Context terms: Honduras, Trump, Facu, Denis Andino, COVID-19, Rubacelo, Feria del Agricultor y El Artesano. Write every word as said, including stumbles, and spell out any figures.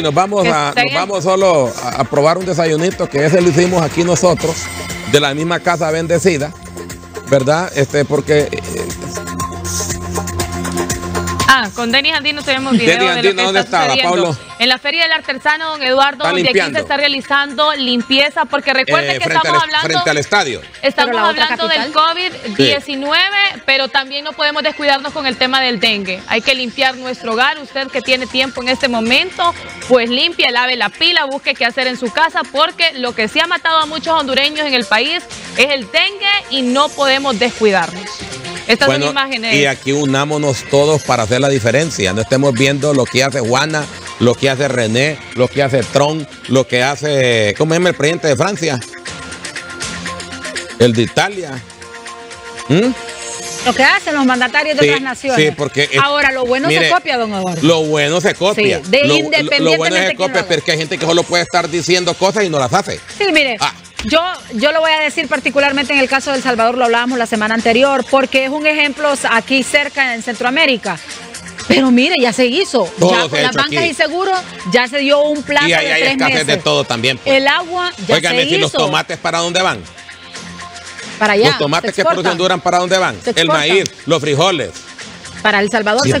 Nos vamos, a, nos vamos solo a probar un desayunito, que ese lo hicimos aquí nosotros, de la misma Casa Bendecida, ¿verdad? Este, porque... Ah, con Denis Andino tenemos video Denis Andino, de lo que ¿dónde está sucediendo? Pablo. En la Feria del Artesano, don Eduardo, donde aquí se está realizando limpieza, porque recuerden eh, que estamos al, hablando... Frente al estadio. Estamos hablando del COVID diecinueve, sí. Pero también no podemos descuidarnos con el tema del dengue. Hay que limpiar nuestro hogar. Usted que tiene tiempo en este momento, pues limpie, lave la pila, busque qué hacer en su casa, porque lo que sí ha matado a muchos hondureños en el país es el dengue y no podemos descuidarnos. Estas bueno, son imágenes. Y aquí unámonos todos para hacer la diferencia. No estemos viendo lo que hace Juana, lo que hace René, lo que hace Trump, lo que hace... ¿Cómo se llama el presidente de Francia? El de Italia. ¿Mm? Lo que hacen los mandatarios de sí, otras naciones. Sí, porque es, ahora, lo bueno mire, se copia, don Eduardo. Lo bueno se copia. Sí, de lo, independientemente lo bueno se copia, porque hay gente que solo puede estar diciendo cosas y no las hace. Sí, mire. Ah. Yo, yo lo voy a decir particularmente en el caso de El Salvador, lo hablábamos la semana anterior, porque es un ejemplo aquí cerca en Centroamérica. Pero mire, ya se hizo. Todo ya con las bancas aquí y seguros, ya se dio un plazo de tres meses. Y ahí hay escasez de todo también. Pues. El agua ya Oigan, se hizo. Oigan, ¿los tomates para dónde van? Para allá. ¿Los tomates que producen duran para dónde van? El maíz, los frijoles. Para El Salvador se